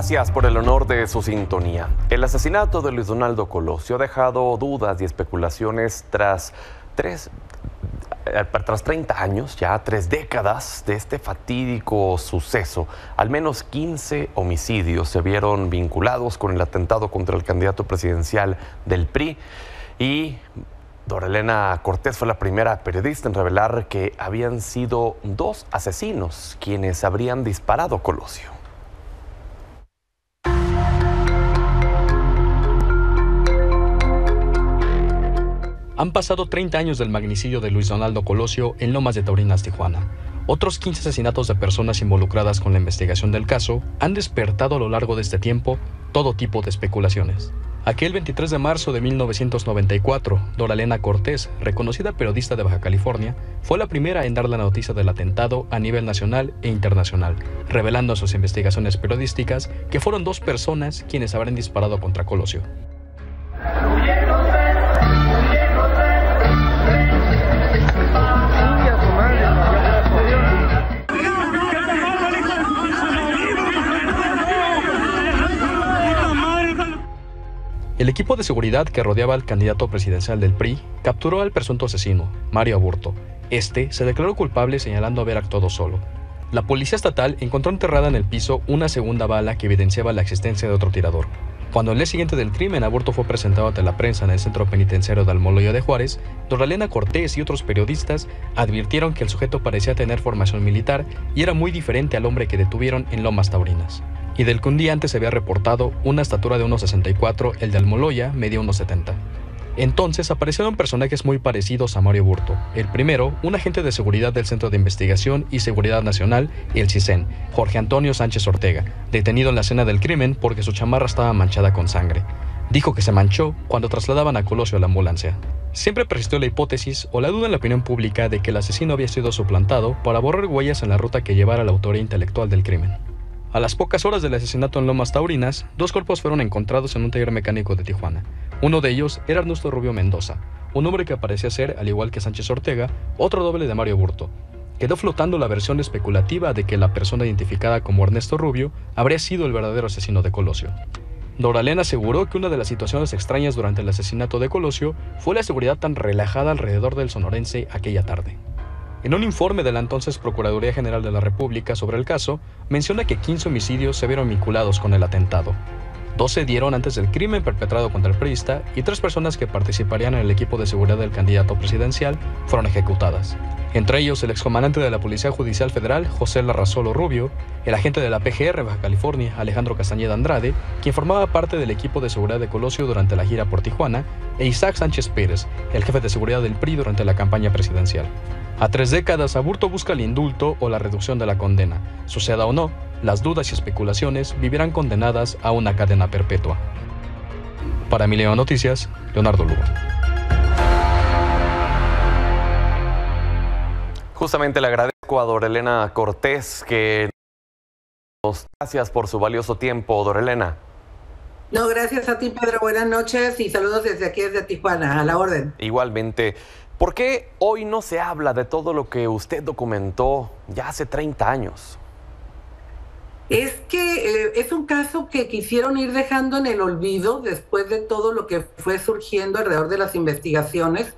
Gracias por el honor de su sintonía. El asesinato de Luis Donaldo Colosio ha dejado dudas y especulaciones tras 30 años, ya 3 décadas de este fatídico suceso. Al menos 15 homicidios se vieron vinculados con el atentado contra el candidato presidencial del PRI, y Dora Elena Cortés fue la primera periodista en revelar que habían sido 2 asesinos quienes habrían disparado a Colosio. Han pasado 30 años del magnicidio de Luis Donaldo Colosio en Lomas de Taurinas, Tijuana. Otros 15 asesinatos de personas involucradas con la investigación del caso han despertado a lo largo de este tiempo todo tipo de especulaciones. Aquel 23 de marzo de 1994, Dora Elena Cortés, reconocida periodista de Baja California, fue la primera en dar la noticia del atentado a nivel nacional e internacional, revelando en sus investigaciones periodísticas que fueron 2 personas quienes habrían disparado contra Colosio. El equipo de seguridad que rodeaba al candidato presidencial del PRI capturó al presunto asesino, Mario Aburto. Este se declaró culpable señalando haber actuado solo. La policía estatal encontró enterrada en el piso una segunda bala que evidenciaba la existencia de otro tirador. Cuando el día siguiente del crimen, Aburto fue presentado ante la prensa en el centro penitenciario de Almoloya de Juárez, Dora Elena Cortés y otros periodistas advirtieron que el sujeto parecía tener formación militar y era muy diferente al hombre que detuvieron en Lomas Taurinas, y del que un día antes se había reportado una estatura de 1.64, el de Almoloya medía 1.70. Entonces aparecieron personajes muy parecidos a Mario Aburto. El primero, un agente de seguridad del Centro de Investigación y Seguridad Nacional, el CISEN, Jorge Antonio Sánchez Ortega, detenido en la escena del crimen porque su chamarra estaba manchada con sangre. Dijo que se manchó cuando trasladaban a Colosio a la ambulancia. Siempre persistió la hipótesis o la duda en la opinión pública de que el asesino había sido suplantado para borrar huellas en la ruta que llevara a la autoría intelectual del crimen. A las pocas horas del asesinato en Lomas Taurinas, 2 cuerpos fueron encontrados en un taller mecánico de Tijuana. Uno de ellos era Ernesto Rubio Mendoza, un hombre que parecía ser, al igual que Sánchez Ortega, otro doble de Mario Aburto. Quedó flotando la versión especulativa de que la persona identificada como Ernesto Rubio habría sido el verdadero asesino de Colosio. Dora Elena aseguró que una de las situaciones extrañas durante el asesinato de Colosio fue la seguridad tan relajada alrededor del sonorense aquella tarde. En un informe de la entonces Procuraduría General de la República sobre el caso, menciona que 15 homicidios se vieron vinculados con el atentado. 2 se dieron antes del crimen perpetrado contra el priista y 3 personas que participarían en el equipo de seguridad del candidato presidencial fueron ejecutadas. Entre ellos, el excomandante de la Policía Judicial Federal, José Larrazolo Rubio, el agente de la PGR Baja California, Alejandro Castañeda Andrade, quien formaba parte del equipo de seguridad de Colosio durante la gira por Tijuana, e Isaac Sánchez Pérez, el jefe de seguridad del PRI durante la campaña presidencial. A 3 décadas, Aburto busca el indulto o la reducción de la condena. Suceda o no, las dudas y especulaciones vivirán condenadas a una cadena perpetua. Para Milenio Noticias, Leonardo Lugo. Justamente le agradezco a Dora Elena Cortés que nos... Gracias por su valioso tiempo, Dora Elena. No, gracias a ti, Pedro. Buenas noches y saludos desde aquí, desde Tijuana. A la orden. Igualmente. ¿Por qué hoy no se habla de todo lo que usted documentó ya hace 30 años? Es que es un caso que quisieron ir dejando en el olvido después de todo lo que fue surgiendo alrededor de las investigaciones.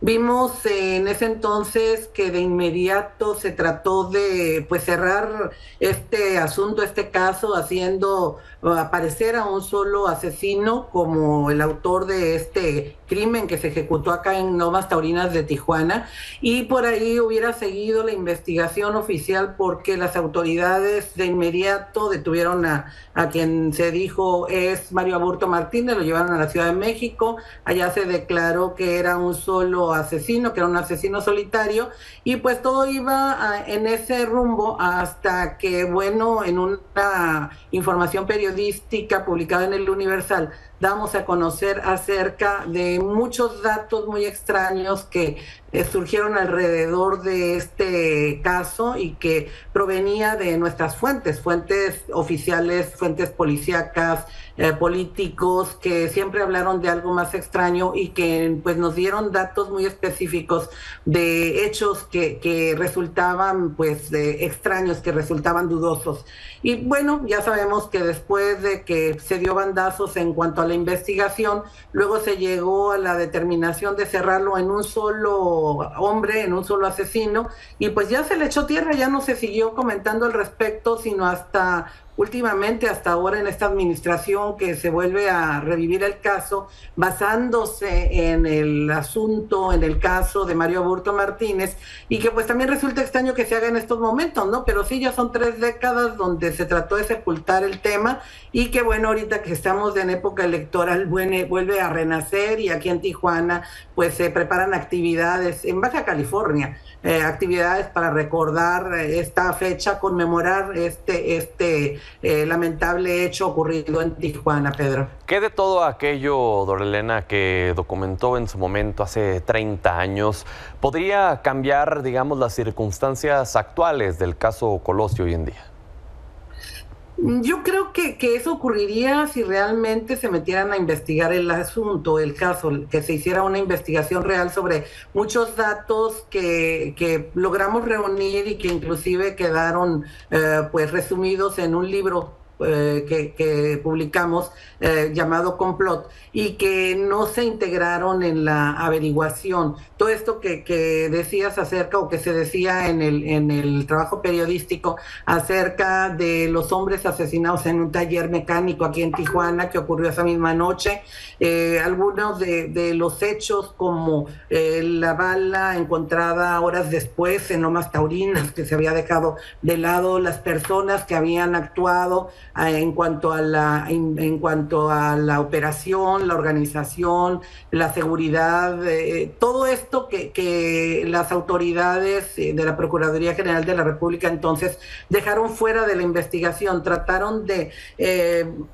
Vimos en ese entonces que de inmediato se trató de cerrar este asunto, este caso, haciendo aparecer a un solo asesino como el autor de este crimen que se ejecutó acá en Lomas Taurinas de Tijuana, y por ahí hubiera seguido la investigación oficial porque las autoridades de inmediato detuvieron a quien se dijo es Mario Aburto Martínez, lo llevaron a la Ciudad de México, allá se declaró que era un solo asesino, que era un asesino solitario, y pues todo iba en ese rumbo hasta que, bueno, en una información periodística publicada en el Universal damos a conocer acerca de muchos datos muy extraños que surgieron alrededor de este caso y que provenía de nuestras fuentes oficiales, fuentes policíacas, políticos, que siempre hablaron de algo más extraño y que pues nos dieron datos muy específicos de hechos que resultaban pues extraños, que resultaban dudosos. Y bueno, ya sabemos que después de que se dio bandazos en cuanto a la investigación, luego se llegó a la determinación de cerrarlo en un solo hombre, en un solo asesino, y pues ya se le echó tierra, ya no se siguió comentando al respecto, sino hasta últimamente, hasta ahora en esta administración, que se vuelve a revivir el caso, basándose en el asunto, en el caso de Mario Aburto Martínez, y que pues también resulta extraño que se haga en estos momentos, ¿no? Pero sí, ya son 3 décadas donde se trató de sepultar el tema, y que bueno, ahorita que estamos en época electoral, bueno, vuelve a renacer, y aquí en Tijuana pues se preparan actividades, en Baja California, actividades para recordar esta fecha, conmemorar este lamentable hecho ocurrido en Tijuana, Pedro. ¿Qué de todo aquello, Dora Elena, que documentó en su momento hace 30 años, podría cambiar, digamos, las circunstancias actuales del caso Colosio hoy en día? Yo creo que eso ocurriría si realmente se metieran a investigar el asunto, el caso, que se hiciera una investigación real sobre muchos datos que logramos reunir y que inclusive quedaron pues resumidos en un libro que publicamos llamado Complot, y que no se integraron en la averiguación. Todo esto que decías acerca, o que se decía en el trabajo periodístico acerca de los hombres asesinados en un taller mecánico aquí en Tijuana, que ocurrió esa misma noche, algunos de los hechos como la bala encontrada horas después en Lomas de Taurinas, que se había dejado de lado, las personas que habían actuado en cuanto a la operación, la organización, la seguridad, todo esto que las autoridades de la Procuraduría General de la República entonces dejaron fuera de la investigación, trataron de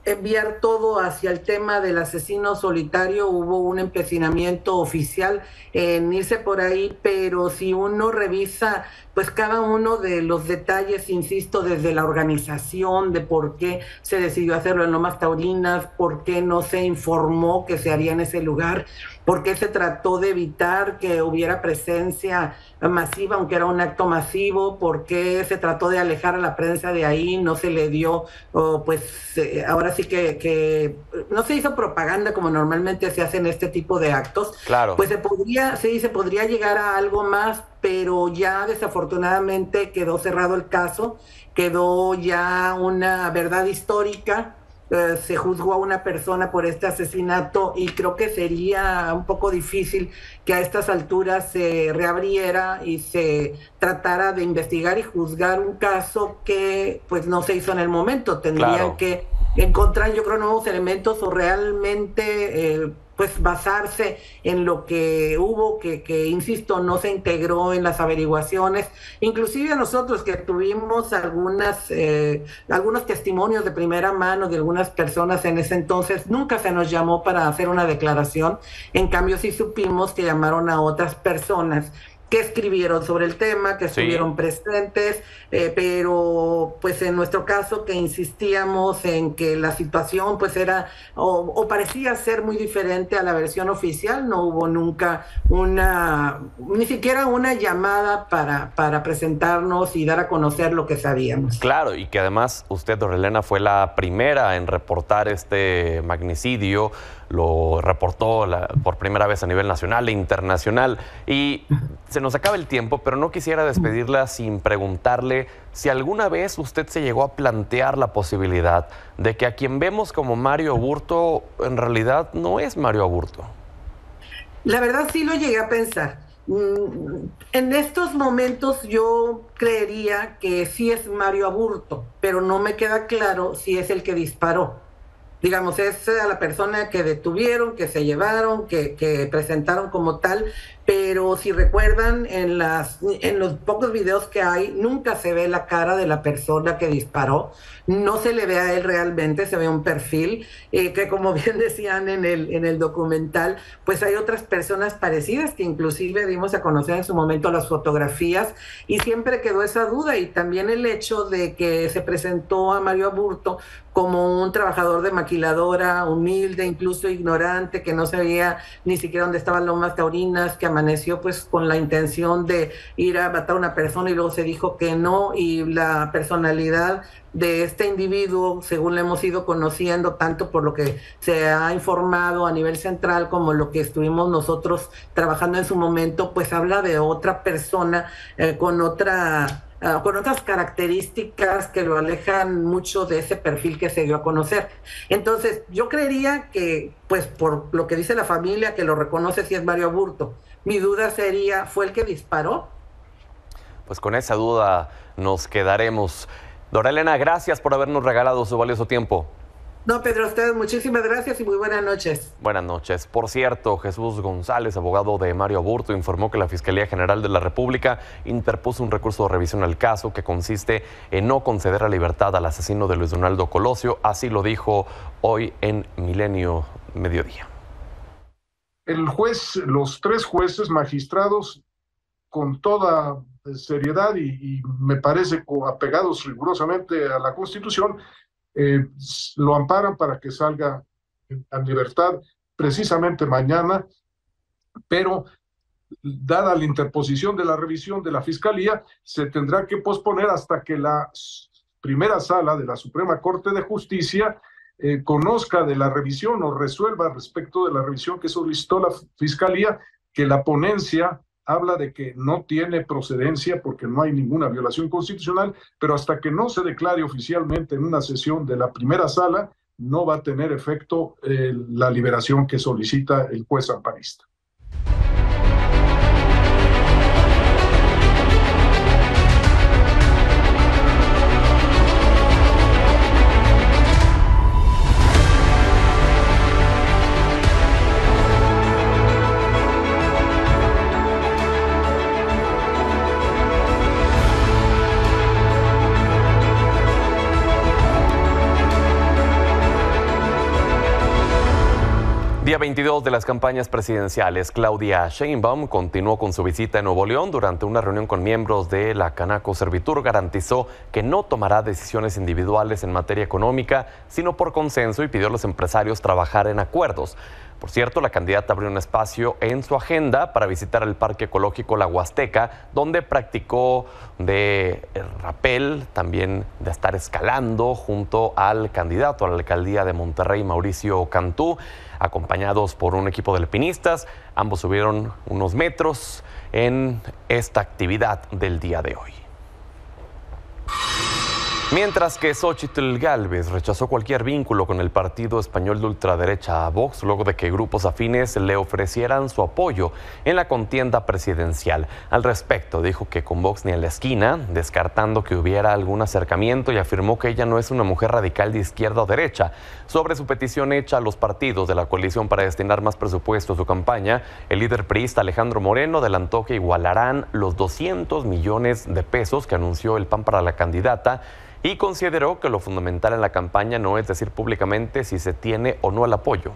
enviar todo hacia el tema del asesino solitario. Hubo un empecinamiento oficial en irse por ahí, pero si uno revisa pues cada uno de los detalles, insisto, desde la organización, de por qué se decidió hacerlo en Lomas Taurinas, por qué no se informó que se haría en ese lugar, por qué se trató de evitar que hubiera presencia masiva, aunque era un acto masivo, por qué se trató de alejar a la prensa de ahí, no se le dio, ahora sí que no se hizo propaganda como normalmente se hacen este tipo de actos. Claro. Pues se podría llegar a algo más, pero ya desafortunadamente quedó cerrado el caso, quedó ya una verdad histórica, se juzgó a una persona por este asesinato, y creo que sería un poco difícil que a estas alturas se reabriera y se tratara de investigar y juzgar un caso que pues no se hizo en el momento. Tendrían Claro. que encontrar, yo creo, nuevos elementos, o realmente pues basarse en lo que hubo, que insisto, no se integró en las averiguaciones. Inclusive nosotros, que tuvimos algunos testimonios de primera mano de algunas personas en ese entonces, nunca se nos llamó para hacer una declaración. En cambio, sí supimos que llamaron a otras personas que escribieron sobre el tema, que estuvieron presentes, pero pues en nuestro caso, que insistíamos en que la situación pues era o parecía ser muy diferente a la versión oficial, no hubo nunca ni siquiera una llamada para presentarnos y dar a conocer lo que sabíamos. Claro, y que además usted, Dora Elena, fue la primera en reportar este magnicidio. Lo reportó por primera vez a nivel nacional e internacional. Y se nos acaba el tiempo, pero no quisiera despedirla sin preguntarle si alguna vez usted se llegó a plantear la posibilidad de que a quien vemos como Mario Aburto en realidad no es Mario Aburto. La verdad sí lo llegué a pensar. En estos momentos yo creería que sí es Mario Aburto, pero no me queda claro si es el que disparó. Digamos, es a la persona que detuvieron, que se llevaron, que presentaron como tal, pero si recuerdan, en los pocos videos que hay, nunca se ve la cara de la persona que disparó, no se le ve a él realmente, se ve un perfil, que como bien decían en el documental, pues hay otras personas parecidas que inclusive dimos a conocer en su momento las fotografías, y siempre quedó esa duda, y también el hecho de que se presentó a Mario Aburto como un trabajador de maquiladora, humilde, incluso ignorante, que no sabía ni siquiera dónde estaban Lomas Taurinas, que amaneció pues con la intención de ir a matar a una persona y luego se dijo que no, y la personalidad de este individuo, según lo hemos ido conociendo, tanto por lo que se ha informado a nivel central como lo que estuvimos nosotros trabajando en su momento, pues habla de otra persona con otras características que lo alejan mucho de ese perfil que se dio a conocer. Entonces, yo creería que, pues por lo que dice la familia, que lo reconoce, si es Mario Aburto. Mi duda sería, ¿fue el que disparó? Pues con esa duda nos quedaremos. Dora Elena, gracias por habernos regalado su valioso tiempo. No, Pedro, a ustedes muchísimas gracias y muy buenas noches. Buenas noches. Por cierto, Jesús González, abogado de Mario Aburto, informó que la Fiscalía General de la República interpuso un recurso de revisión al caso que consiste en no conceder la libertad al asesino de Luis Donaldo Colosio. Así lo dijo hoy en Milenio Mediodía. El juez, los tres jueces magistrados, con toda seriedad y me parece apegados rigurosamente a la Constitución, lo amparan para que salga a libertad precisamente mañana, pero dada la interposición de la revisión de la Fiscalía, se tendrá que posponer hasta que la primera sala de la Suprema Corte de Justicia conozca de la revisión o resuelva respecto de la revisión que solicitó la Fiscalía, que la ponencia habla de que no tiene procedencia porque no hay ninguna violación constitucional, pero hasta que no se declare oficialmente en una sesión de la primera sala, no va a tener efecto la liberación que solicita el juez amparista. Día 22 de las campañas presidenciales, Claudia Sheinbaum continuó con su visita en Nuevo León. Durante una reunión con miembros de la Canaco Servitur, garantizó que no tomará decisiones individuales en materia económica, sino por consenso, y pidió a los empresarios trabajar en acuerdos. Por cierto, la candidata abrió un espacio en su agenda para visitar el Parque Ecológico La Huasteca, donde practicó de rappel, también de estar escalando junto al candidato a la alcaldía de Monterrey, Mauricio Cantú, acompañados por un equipo de alpinistas. Ambos subieron unos metros en esta actividad del día de hoy. Mientras que Xóchitl Gálvez rechazó cualquier vínculo con el partido español de ultraderecha Vox, luego de que grupos afines le ofrecieran su apoyo en la contienda presidencial. Al respecto, dijo que con Vox ni a la esquina, descartando que hubiera algún acercamiento, y afirmó que ella no es una mujer radical de izquierda o derecha. Sobre su petición hecha a los partidos de la coalición para destinar más presupuesto a su campaña, el líder priista Alejandro Moreno adelantó que igualarán los 200 millones de pesos que anunció el PAN para la candidata, y consideró que lo fundamental en la campaña no es decir públicamente si se tiene o no el apoyo.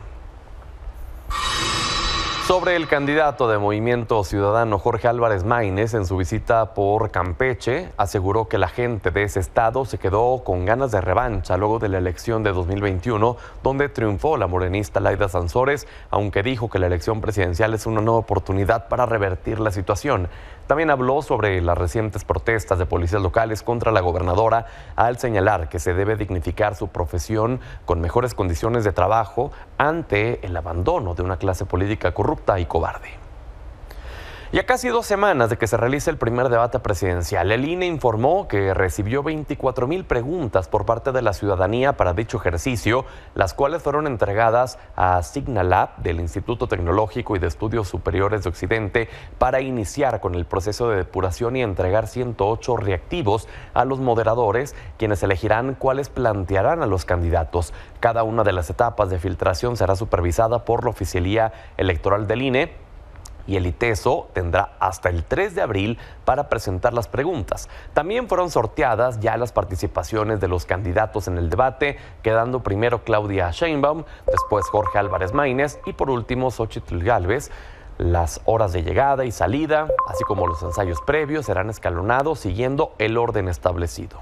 Sobre el candidato de Movimiento Ciudadano Jorge Álvarez Máynez, en su visita por Campeche, aseguró que la gente de ese estado se quedó con ganas de revancha luego de la elección de 2021, donde triunfó la morenista Laida Sansores, aunque dijo que la elección presidencial es una nueva oportunidad para revertir la situación. También habló sobre las recientes protestas de policías locales contra la gobernadora, al señalar que se debe dignificar su profesión con mejores condiciones de trabajo ante el abandono de una clase política corrupta y cobarde. Ya casi 2 semanas de que se realice el primer debate presidencial, el INE informó que recibió 24,000 preguntas por parte de la ciudadanía para dicho ejercicio, las cuales fueron entregadas a Signalab del Instituto Tecnológico y de Estudios Superiores de Occidente para iniciar con el proceso de depuración y entregar 108 reactivos a los moderadores, quienes elegirán cuáles plantearán a los candidatos. Cada una de las etapas de filtración será supervisada por la Oficialía Electoral del INE, y el ITESO tendrá hasta el 3 de abril para presentar las preguntas. También fueron sorteadas ya las participaciones de los candidatos en el debate, quedando primero Claudia Sheinbaum, después Jorge Álvarez Máynez y por último Xóchitl Gálvez. Las horas de llegada y salida, así como los ensayos previos, serán escalonados siguiendo el orden establecido.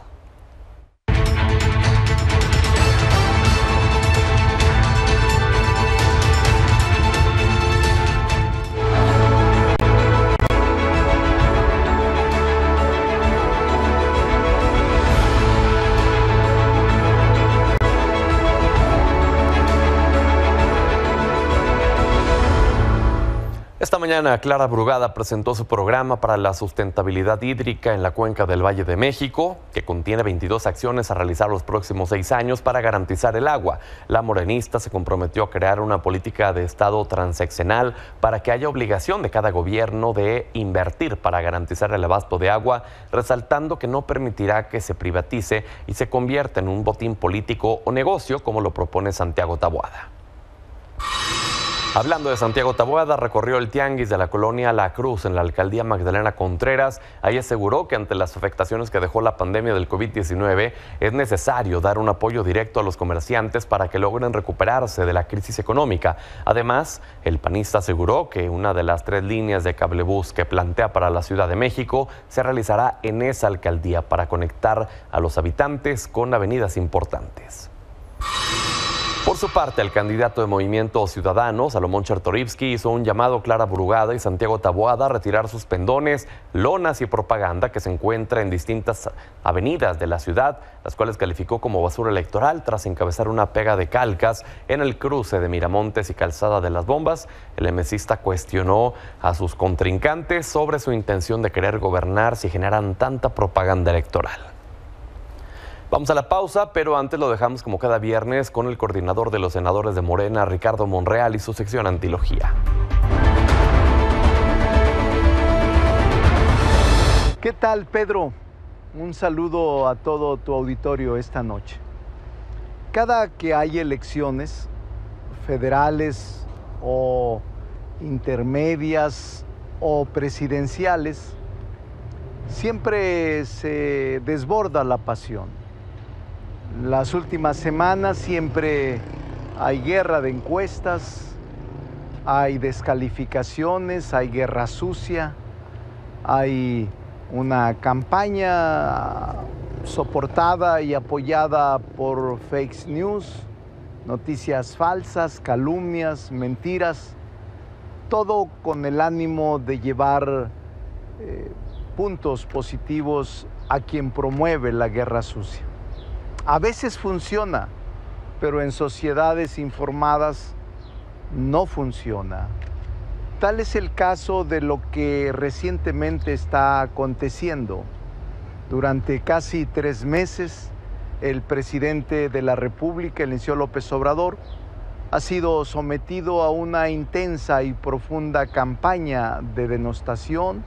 Esta mañana Clara Brugada presentó su programa para la sustentabilidad hídrica en la cuenca del Valle de México, que contiene 22 acciones a realizar los próximos 6 años para garantizar el agua. La morenista se comprometió a crear una política de Estado transeccional para que haya obligación de cada gobierno de invertir para garantizar el abasto de agua, resaltando que no permitirá que se privatice y se convierta en un botín político o negocio, como lo propone Santiago Taboada. Hablando de Santiago Taboada, recorrió el tianguis de la colonia La Cruz en la alcaldía Magdalena Contreras. Ahí aseguró que ante las afectaciones que dejó la pandemia del COVID-19 es necesario dar un apoyo directo a los comerciantes para que logren recuperarse de la crisis económica. Además, el panista aseguró que una de las 3 líneas de cablebús que plantea para la Ciudad de México se realizará en esa alcaldía para conectar a los habitantes con avenidas importantes. Por su parte, el candidato de Movimiento Ciudadano, Salomón Chertorivsky, hizo un llamado a Clara Brugada y Santiago Taboada a retirar sus pendones, lonas y propaganda que se encuentra en distintas avenidas de la ciudad, las cuales calificó como basura electoral tras encabezar una pega de calcas en el cruce de Miramontes y Calzada de las Bombas. El emecista cuestionó a sus contrincantes sobre su intención de querer gobernar si generan tanta propaganda electoral. Vamos a la pausa, pero antes lo dejamos como cada viernes con el coordinador de los senadores de Morena, Ricardo Monreal, y su sección Antilogía. ¿Qué tal, Pedro? Un saludo a todo tu auditorio esta noche. Cada que hay elecciones federales o intermedias o presidenciales, siempre se desborda la pasión. Las últimas semanas siempre hay guerra de encuestas, hay descalificaciones, hay guerra sucia, hay una campaña soportada y apoyada por fake news, noticias falsas, calumnias, mentiras, todo con el ánimo de llevar puntos positivos a quien promueve la guerra sucia. A veces funciona, pero en sociedades informadas no funciona. Tal es el caso de lo que recientemente está aconteciendo. Durante casi 3 meses, el presidente de la República, el licenciado López Obrador, ha sido sometido a una intensa y profunda campaña de denostación,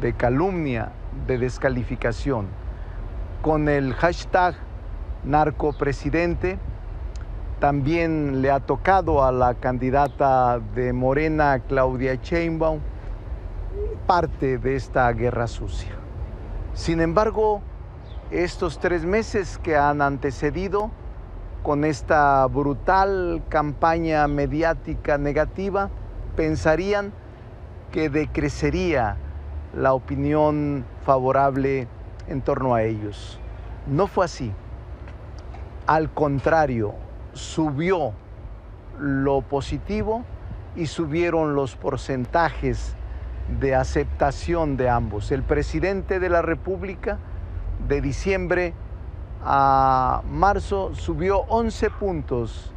de calumnia, de descalificación, con el hashtag narcopresidente. También le ha tocado a la candidata de Morena, Claudia Sheinbaum, parte de esta guerra sucia. Sin embargo, estos 3 meses que han antecedido, con esta brutal campaña mediática negativa, pensarían que decrecería la opinión favorable en torno a ellos. No fue así. Al contrario, subió lo positivo y subieron los porcentajes de aceptación de ambos. El presidente de la República, de diciembre a marzo, subió 11 puntos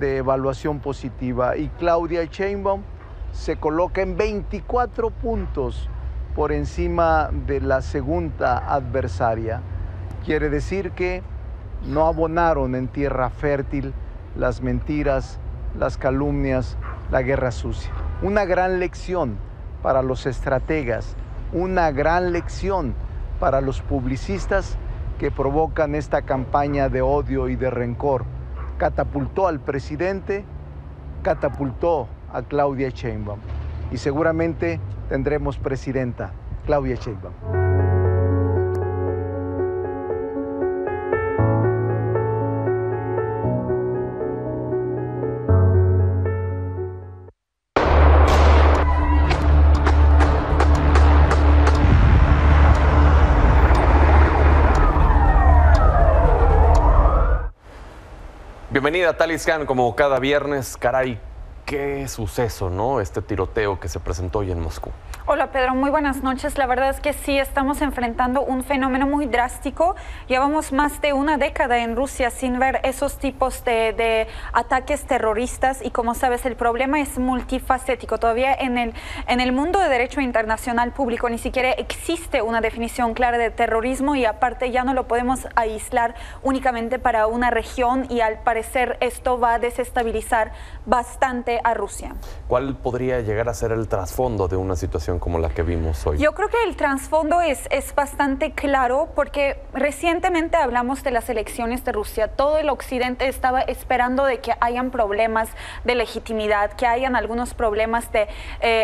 de evaluación positiva, y Claudia Sheinbaum se coloca en 24 puntos por encima de la segunda adversaria. Quiere decir que no abonaron en tierra fértil las mentiras, las calumnias, la guerra sucia. Una gran lección para los estrategas, una gran lección para los publicistas que provocan esta campaña de odio y de rencor. Catapultó al presidente, catapultó a Claudia Sheinbaum. y seguramente tendremos presidenta, Claudia Sheinbaum. Bienvenida, Talis Khan, como cada viernes. Caray, qué suceso, ¿no? Este tiroteo que se presentó hoy en Moscú. Hola, Pedro, muy buenas noches. La verdad es que sí estamos enfrentando un fenómeno muy drástico. Llevamos más de una década en Rusia sin ver esos tipos de ataques terroristas y, como sabes, el problema es multifacético. Todavía en el mundo de derecho internacional público ni siquiera existe una definición clara de terrorismo y aparte ya no lo podemos aislar únicamente para una región y al parecer esto va a desestabilizar bastante a Rusia. ¿Cuál podría llegar a ser el trasfondo de una situación como la que vimos hoy? Yo creo que el trasfondo es bastante claro porque recientemente hablamos de las elecciones de Rusia. Todo el occidente estaba esperando de que hayan problemas de legitimidad, que hayan algunos problemas de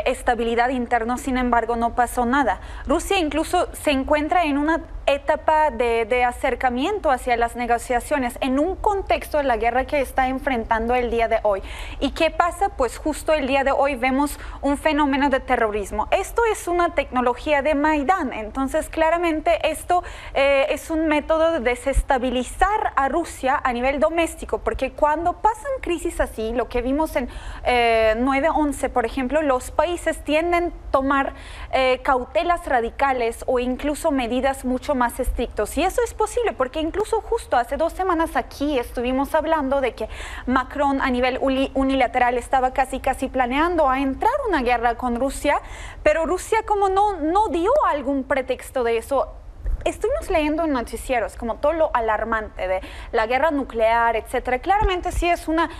estabilidad interna, sin embargo no pasó nada. Rusia incluso se encuentra en una etapa de acercamiento hacia las negociaciones en un contexto de la guerra que está enfrentando el día de hoy. ¿Y qué pasa? Pues justo el día de hoy vemos un fenómeno de terrorismo. Esto es una tecnología de Maidán, entonces claramente esto es un método de desestabilizar a Rusia a nivel doméstico, porque cuando pasan crisis así, lo que vimos en 9/11, por ejemplo, los países tienden a tomar cautelas radicales o incluso medidas mucho más estrictos. Y eso es posible porque incluso justo hace 2 semanas aquí estuvimos hablando de que Macron a nivel unilateral estaba casi planeando a entrar una guerra con Rusia, pero Rusia como no dio algún pretexto de eso. Estuvimos leyendo en noticieros como todo lo alarmante de la guerra nuclear, etcétera. Claramente sí es una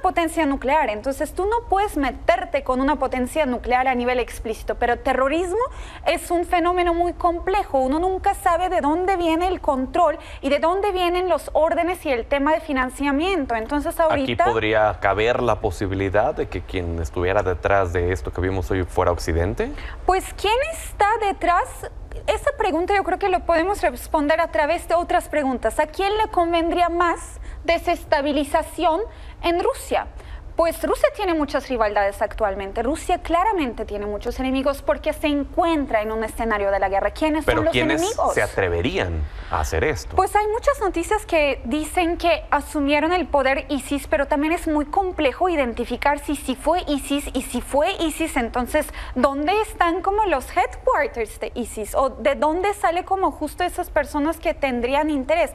potencia nuclear, entonces tú no puedes meterte con una potencia nuclear a nivel explícito, pero terrorismo es un fenómeno muy complejo. Uno nunca sabe de dónde viene el control y de dónde vienen los órdenes y el tema de financiamiento. Entonces ahorita... Aquí podría caber la posibilidad de que quien estuviera detrás de esto que vimos hoy fuera Occidente. Pues ¿quién está detrás? Esa pregunta yo creo que lo podemos responder a través de otras preguntas. ¿A quién le convendría más desestabilización en Rusia? Pues Rusia tiene muchas rivalidades actualmente. Rusia claramente tiene muchos enemigos porque se encuentra en un escenario de la guerra. ¿Quiénes son los enemigos? ¿Pero quiénes se atreverían a hacer esto? Pues hay muchas noticias que dicen que asumieron el poder ISIS, pero también es muy complejo identificar si fue ISIS y si fue ISIS. Entonces, ¿dónde están como los headquarters de ISIS? ¿O de dónde sale como justo esas personas que tendrían interés?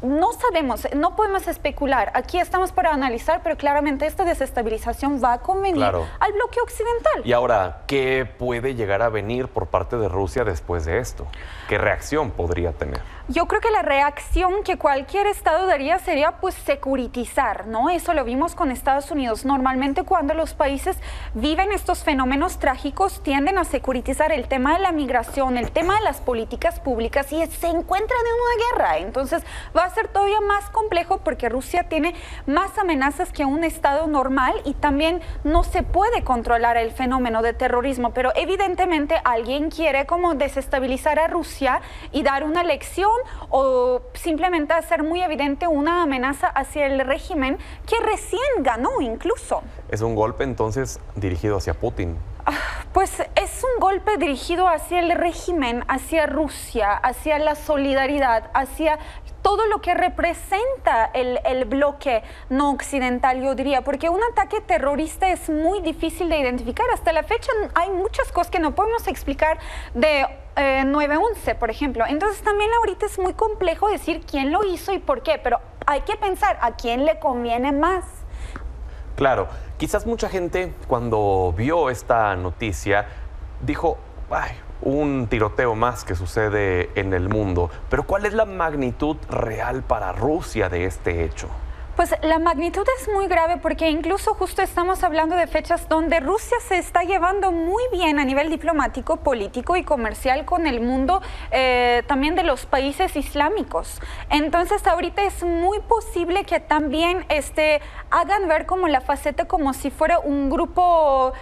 No sabemos, no podemos especular. Aquí estamos para analizar, pero claramente esta desestabilización va a convenir al bloque occidental. Y ahora, ¿qué puede llegar a venir por parte de Rusia después de esto? ¿Qué reacción podría tener? Yo creo que la reacción que cualquier estado daría sería pues securitizar, ¿no? Eso lo vimos con Estados Unidos. Normalmente cuando los países viven estos fenómenos trágicos tienden a securitizar el tema de la migración, el tema de las políticas públicas y se encuentran en una guerra. Entonces va a ser todavía más complejo porque Rusia tiene más amenazas que un estado normal y también no se puede controlar el fenómeno de terrorismo, pero evidentemente alguien quiere como desestabilizar a Rusia y dar una lección o simplemente hacer muy evidente una amenaza hacia el régimen que recién ganó incluso. ¿Es un golpe entonces dirigido hacia Putin? Pues es un golpe dirigido hacia el régimen, hacia Rusia, hacia la solidaridad, hacia todo lo que representa el bloque no occidental, yo diría, porque un ataque terrorista es muy difícil de identificar. Hasta la fecha hay muchas cosas que no podemos explicar de 9/11, por ejemplo. Entonces también ahorita es muy complejo decir quién lo hizo y por qué, pero hay que pensar a quién le conviene más. Claro, quizás mucha gente cuando vio esta noticia dijo, ay, un tiroteo más que sucede en el mundo, pero ¿cuál es la magnitud real para Rusia de este hecho? Pues la magnitud es muy grave porque incluso justo estamos hablando de fechas donde Rusia se está llevando muy bien a nivel diplomático, político y comercial con el mundo, también de los países islámicos. Entonces ahorita es muy posible que también hagan ver como la faceta como si fuera un grupo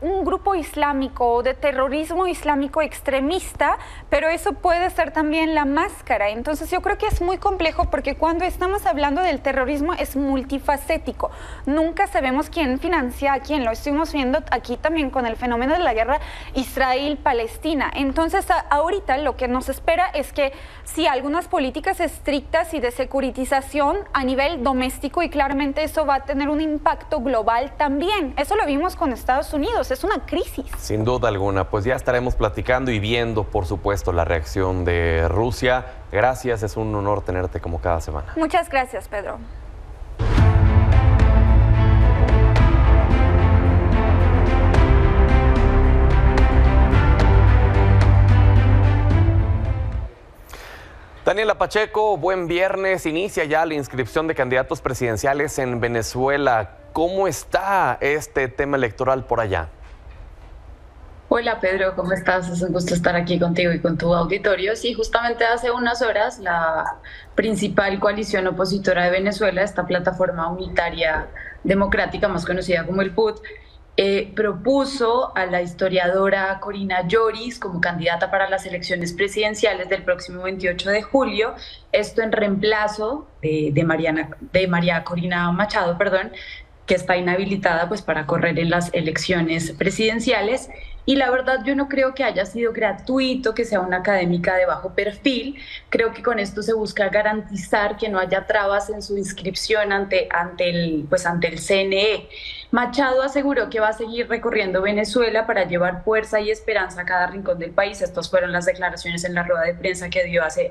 un grupo islámico, de terrorismo islámico extremista, pero eso puede ser también la máscara. Entonces yo creo que es muy complejo porque cuando estamos hablando del terrorismo es multifacético. Nunca sabemos quién financia a quién. Lo estuvimos viendo aquí también con el fenómeno de la guerra Israel-Palestina. Entonces, ahorita lo que nos espera es que sí, algunas políticas estrictas y de securitización a nivel doméstico, y claramente eso va a tener un impacto global también. Eso lo vimos con Estados Unidos. Es una crisis. Sin duda alguna. Pues ya estaremos platicando y viendo, por supuesto, la reacción de Rusia. Gracias, es un honor tenerte como cada semana. Muchas gracias, Pedro. Daniela Pacheco, buen viernes. Inicia ya la inscripción de candidatos presidenciales en Venezuela. ¿Cómo está este tema electoral por allá? Hola Pedro, ¿cómo estás? Es un gusto estar aquí contigo y con tu auditorio. Sí, justamente hace unas horas la principal coalición opositora de Venezuela, esta plataforma unitaria democrática más conocida como el PUT, propuso a la historiadora Corina Yoris como candidata para las elecciones presidenciales del próximo 28 de julio, esto en reemplazo de María Corina Machado, que está inhabilitada pues, para correr en las elecciones presidenciales. Y la verdad yo no creo que haya sido gratuito, que sea una académica de bajo perfil. Creo que con esto se busca garantizar que no haya trabas en su inscripción ante el CNE. Machado aseguró que va a seguir recorriendo Venezuela para llevar fuerza y esperanza a cada rincón del país. Estas fueron las declaraciones en la rueda de prensa que dio hace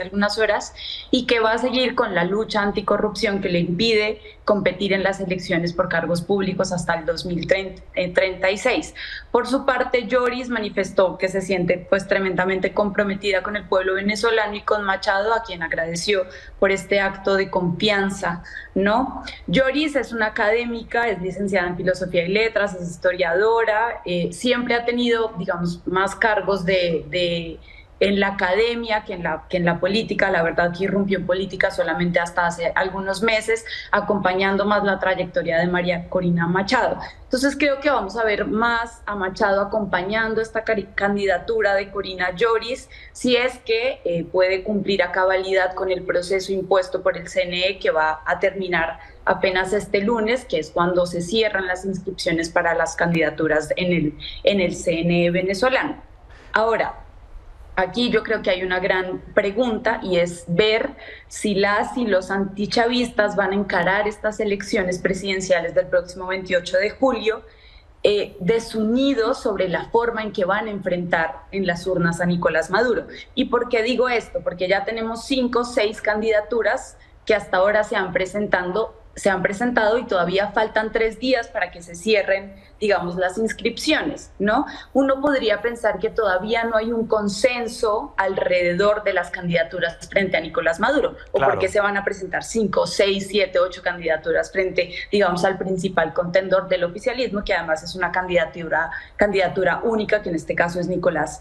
algunas horas, y que va a seguir con la lucha anticorrupción que le impide competir en las elecciones por cargos públicos hasta el 2036. Por su parte, Yoris manifestó que se siente pues tremendamente comprometida con el pueblo venezolano y con Machado, a quien agradeció por este acto de confianza, ¿no? Yoris es una académica, es licenciada en Filosofía y Letras, es historiadora, siempre ha tenido, digamos, más cargos en la academia que en la política. La verdad que irrumpió en política solamente hasta hace algunos meses, acompañando más la trayectoria de María Corina Machado. Entonces creo que vamos a ver más a Machado acompañando esta candidatura de Corina Yoris, si es que puede cumplir a cabalidad con el proceso impuesto por el CNE, que va a terminar apenas este lunes, que es cuando se cierran las inscripciones para las candidaturas en el CNE venezolano. Ahora, aquí yo creo que hay una gran pregunta, y es ver si las y los antichavistas van a encarar estas elecciones presidenciales del próximo 28 de julio desunidos sobre la forma en que van a enfrentar en las urnas a Nicolás Maduro. ¿Y por qué digo esto? Porque ya tenemos 5 o 6 candidaturas que hasta ahora se han presentado y todavía faltan 3 días para que se cierren, digamos, las inscripciones, ¿no? Uno podría pensar que todavía no hay un consenso alrededor de las candidaturas frente a Nicolás Maduro, o claro, porque se van a presentar 5, 6, 7, 8 candidaturas frente, digamos, al principal contendor del oficialismo, que además es una candidatura única, que en este caso es Nicolás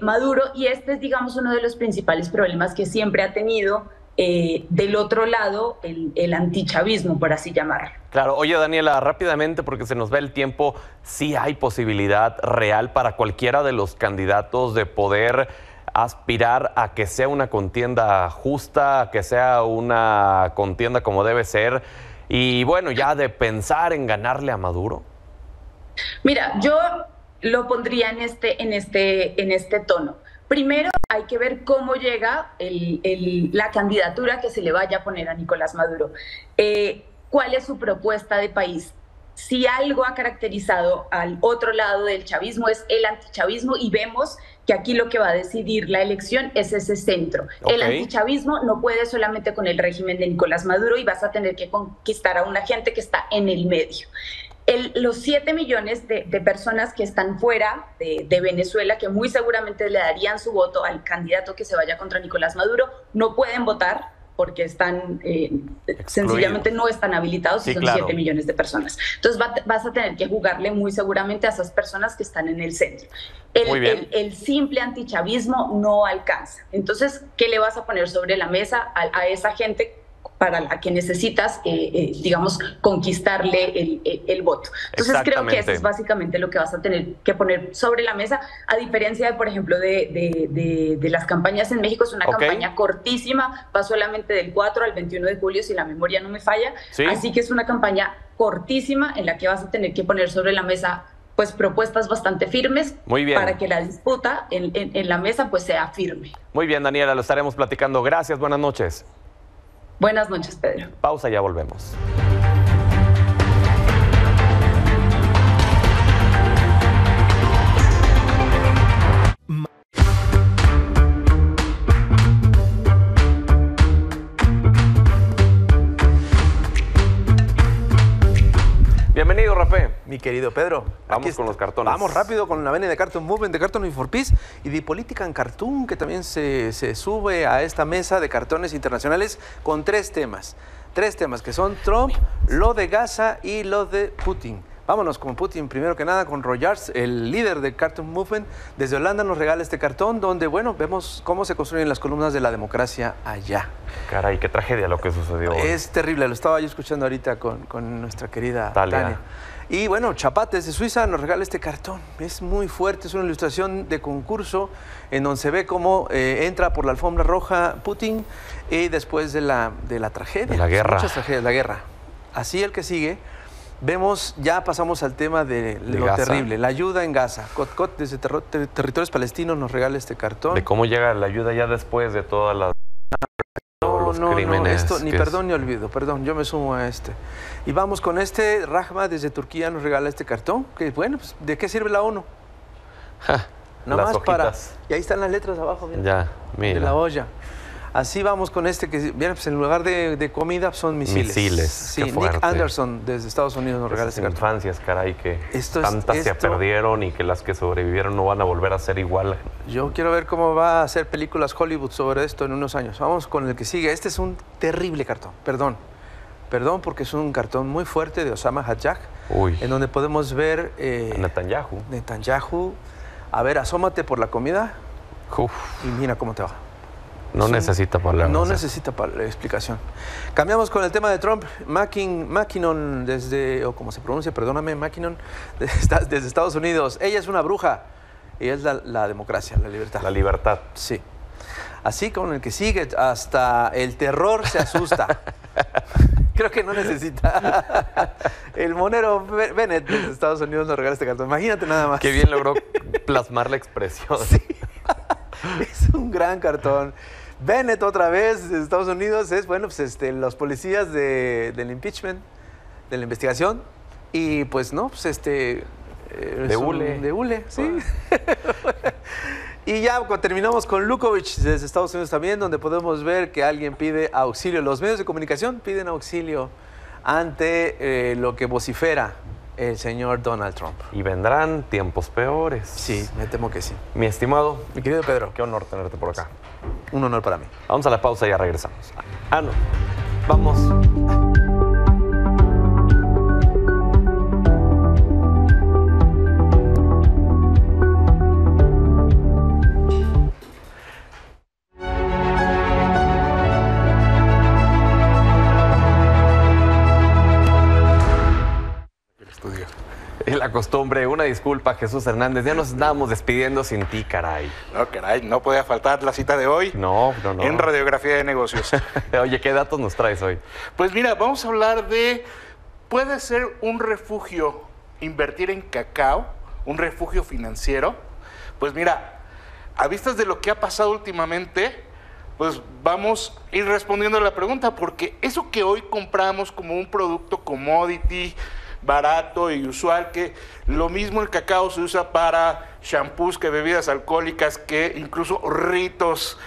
Maduro, y este es, digamos, uno de los principales problemas que siempre ha tenido del otro lado el antichavismo, por así llamarlo. Claro. Oye, Daniela, rápidamente, porque se nos va el tiempo, ¿sí hay posibilidad real para cualquiera de los candidatos de poder aspirar a que sea una contienda justa, a que sea una contienda como debe ser, y bueno, ya de pensar en ganarle a Maduro? Mira, yo lo pondría en este tono. Primero hay que ver cómo llega la candidatura que se le vaya a poner a Nicolás Maduro. ¿Cuál es su propuesta de país? Si algo ha caracterizado al otro lado del chavismo es el antichavismo, y vemos que aquí lo que va a decidir la elección es ese centro. Okay. El antichavismo no puede solamente con el régimen de Nicolás Maduro, y vas a tener que conquistar a una gente que está en el medio. Los 7 millones de personas que están fuera de Venezuela, que muy seguramente le darían su voto al candidato que se vaya contra Nicolás Maduro, no pueden votar porque están sencillamente no están habilitados, sí, y son 7 millones de personas. Entonces vas a tener que jugarle muy seguramente a esas personas que están en el centro. El simple antichavismo no alcanza. Entonces, ¿qué le vas a poner sobre la mesa a esa gente para la que necesitas, digamos, conquistarle el voto? Entonces creo que eso es básicamente lo que vas a tener que poner sobre la mesa, a diferencia de, por ejemplo, de las campañas en México. Es una campaña cortísima, va solamente del 4 al 21 de julio, si la memoria no me falla. ¿Sí? Así que es una campaña cortísima en la que vas a tener que poner sobre la mesa pues propuestas bastante firmes para que la disputa en la mesa pues sea firme. Muy bien, Daniela, lo estaremos platicando. Gracias, buenas noches. Buenas noches, Pedro. Pausa, ya volvemos. Bienvenido, Rapé. Mi querido Pedro. Vamos con los cartones. Vamos rápido con la venia de Cartoon Movement, de Cartoon for Peace y de Política en Cartoon, que también se sube a esta mesa de cartones internacionales con 3 temas. 3 temas que son Trump, lo de Gaza y lo de Putin. Vámonos con Putin, primero que nada, con Rogers, el líder del Cartoon Movement. Desde Holanda nos regala este cartón donde, bueno, vemos cómo se construyen las columnas de la democracia allá. Caray, qué tragedia lo que sucedió hoy. Es terrible, lo estaba yo escuchando ahorita con nuestra querida Tania. Y bueno, Chapate, desde Suiza, nos regala este cartón. Es muy fuerte, es una ilustración de concurso en donde se ve cómo entra por la alfombra roja Putin y después de la tragedia. De la guerra. Muchas tragedias, la guerra. Así el que sigue. Vemos, ya pasamos al tema de lo Gaza. Terrible, la ayuda en Gaza. Cotcot, desde territorios palestinos, nos regala este cartón. De cómo llega la ayuda ya después de todas las... No, esto, ni perdón ni olvido, perdón, yo me sumo a este. Y vamos con este, Rahma, desde Turquía, nos regala este cartón, que bueno, pues, ¿de qué sirve la ONU? Ja, nada más para... Y ahí están las letras abajo, mira. Ya, mira. De la olla. Así vamos con este que, bien, pues en lugar de comida son misiles. Misiles, sí, qué fuerte. Nick Anderson desde Estados Unidos nos regala este infancias, caray, que tantas se perdieron y que las que sobrevivieron no van a volver a ser igual. Yo quiero ver cómo va a hacer películas Hollywood sobre esto en unos años. Vamos con el que sigue. Este es un terrible cartón, perdón. Perdón, porque es un cartón muy fuerte de Osama Hajjaj, en donde podemos ver... Netanyahu. Netanyahu. A ver, asómate por la comida. Uf. Y mira cómo te va. No necesita palabras. No necesita explicación. Cambiamos con el tema de Trump. Mackinon, desde, o como se pronuncia, perdóname, Mackinon, desde Estados Unidos. Ella es una bruja. Ella es la democracia, la libertad. La libertad. Sí. Así con el que sigue, hasta el terror se asusta. Creo que no necesita. El monero Bennett, desde Estados Unidos, nos regala este cartón. Imagínate nada más. Qué bien logró plasmar la expresión. Sí. Es un gran cartón. Bennett, otra vez, de Estados Unidos, es, bueno, pues los policías del impeachment, de la investigación, y pues no, pues de hule, sí. Y ya terminamos con Lukovich, desde Estados Unidos también, donde podemos ver que alguien pide auxilio. Los medios de comunicación piden auxilio ante lo que vocifera el señor Donald Trump. Y vendrán tiempos peores. Sí, me temo que sí. Mi estimado. Mi querido Pedro. Qué honor tenerte por acá. Un honor para mí. Vamos a la pausa y ya regresamos. Ah, no. Vamos. La costumbre, una disculpa, Jesús Hernández, ya nos estábamos despidiendo sin ti, caray. No, caray, no podía faltar la cita de hoy. No. En Radiografía de Negocios. Oye, ¿qué datos nos traes hoy? Pues mira, vamos a hablar de, ¿puede ser un refugio invertir en cacao? ¿Un refugio financiero? Pues mira, a vistas de lo que ha pasado últimamente, pues vamos a ir respondiendo a la pregunta, porque eso que hoy compramos como un producto commodity, barato y usual, que lo mismo el cacao se usa para shampoos, que bebidas alcohólicas, que incluso ritos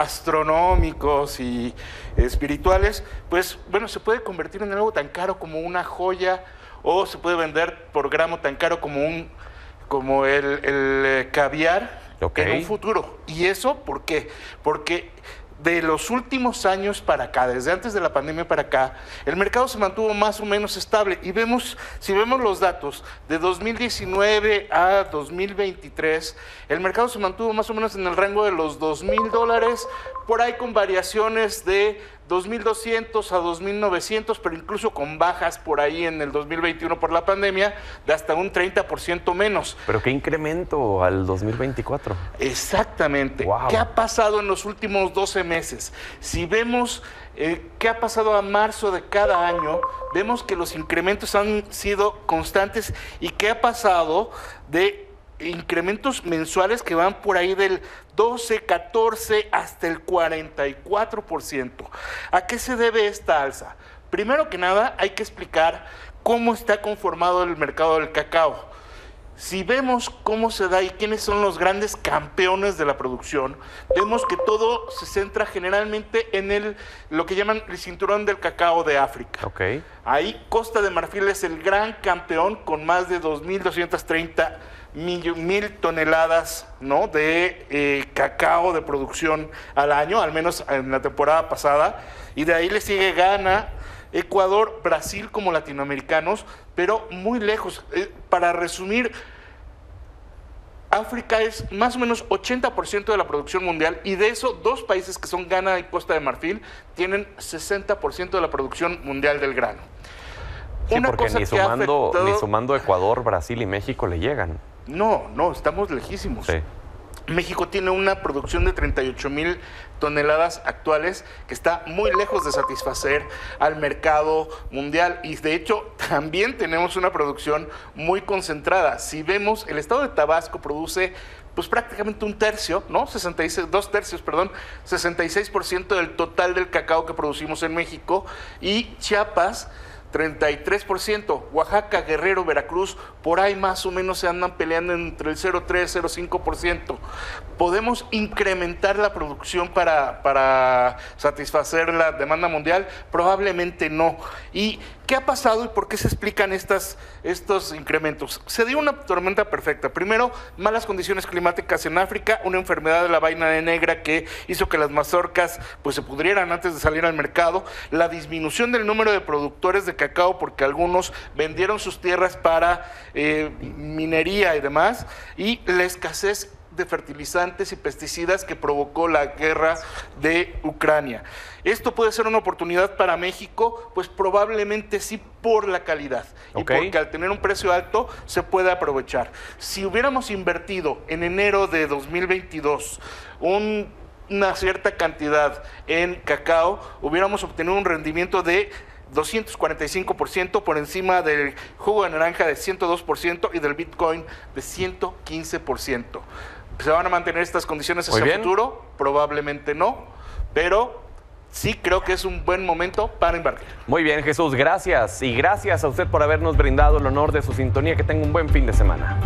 astronómicos y espirituales, pues bueno, se puede convertir en algo tan caro como una joya, o se puede vender por gramo tan caro como el caviar en un futuro. ¿Y eso por qué? Porque de los últimos años para acá, desde antes de la pandemia para acá, el mercado se mantuvo más o menos estable. Y vemos, si vemos los datos de 2019 a 2023, el mercado se mantuvo más o menos en el rango de los $2,000, por ahí con variaciones de 2,200 a 2,900, pero incluso con bajas por ahí en el 2021 por la pandemia de hasta un 30% menos. Pero qué incremento al 2024. Exactamente. Wow. ¿Qué ha pasado en los últimos 12 meses? Si vemos qué ha pasado a marzo de cada año, vemos que los incrementos han sido constantes y qué ha pasado de incrementos mensuales que van por ahí del 12, 14 hasta el 44%. ¿A qué se debe esta alza? Primero que nada, hay que explicar cómo está conformado el mercado del cacao. Si vemos cómo se da y quiénes son los grandes campeones de la producción, vemos que todo se centra generalmente en lo que llaman el cinturón del cacao de África. Okay. Ahí Costa de Marfil es el gran campeón con más de 2,230 mil toneladas, ¿no?, de cacao de producción al año, al menos en la temporada pasada. Y de ahí le sigue Ghana, Ecuador, Brasil como latinoamericanos, pero muy lejos. Para resumir, África es más o menos 80% de la producción mundial, y de eso dos países que son Ghana y Costa de Marfil tienen 60% de la producción mundial del grano. Sí, una porque cosa ni sumando Ecuador, Brasil y México le llegan. No, estamos lejísimos. Sí. México tiene una producción de 38,000 toneladas actuales que está muy lejos de satisfacer al mercado mundial, y de hecho también tenemos una producción muy concentrada. Si vemos, el estado de Tabasco produce pues prácticamente un tercio, ¿no? 66% del total del cacao que producimos en México, y Chiapas 33%, Oaxaca, Guerrero, Veracruz, por ahí más o menos se andan peleando entre el 0,3 y 0,5%. Podemos incrementar la producción para satisfacer la demanda mundial, probablemente no. ¿Y qué ha pasado y por qué se explican estos incrementos? Se dio una tormenta perfecta. Primero, malas condiciones climáticas en África, una enfermedad de la vaina negra que hizo que las mazorcas pues se pudrieran antes de salir al mercado, la disminución del número de productores de cacao porque algunos vendieron sus tierras para minería y demás, y la escasez de fertilizantes y pesticidas que provocó la guerra de Ucrania. ¿Esto puede ser una oportunidad para México? Pues probablemente sí, por la calidad. Okay. Y porque al tener un precio alto se puede aprovechar. Si hubiéramos invertido en enero de 2022 una cierta cantidad en cacao, hubiéramos obtenido un rendimiento de 245%, por encima del jugo de naranja de 102% y del Bitcoin de 115%. ¿Se van a mantener estas condiciones hacia el futuro? Probablemente no, pero sí creo que es un buen momento para invertir. Muy bien, Jesús, gracias. Y gracias a usted por habernos brindado el honor de su sintonía. Que tenga un buen fin de semana.